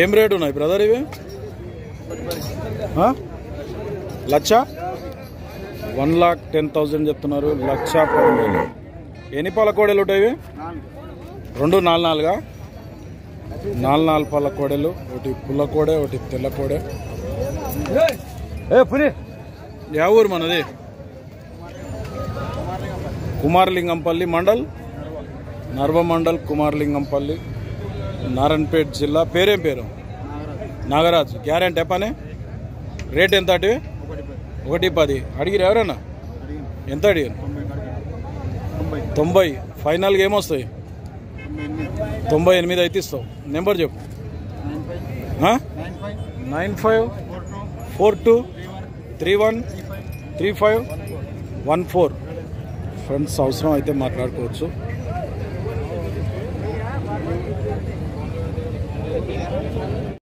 ఏం రేట్ ఉన్నాయి బ్రదర్ ఇవి? లక్ష 1,10,000 చెప్తున్నారు. 1,10,000. ఎన్ని పాల కోడలు ఉంటాయి ఇవి? రెండు 4-4గా 4-4 పాల కోడలు. ఒకటి పుల్ల కోడే, ఒకటి తెల్ల కోడే. యా ఊరు మనది? కుమారలింగంపల్లి మండల్, నర్వ మండల్, కుమారలింగంపల్లి, నారాయణపేట జిల్లా. పేరేం పేరు? నాగరాజు. గ్యారెంటీ పనే? రేట్ ఎంత? 1-10. అడిగిరు ఎవరన్నా? ఎంత అడిగారు? 90. ఫైనల్గా ఏమొస్తాయి? 98 అయితే ఇస్తావు. నెంబర్ చెప్పు. 9542313514. ఫ్రెండ్స్ అవసరం అయితే మాట్లాడుకోవచ్చు.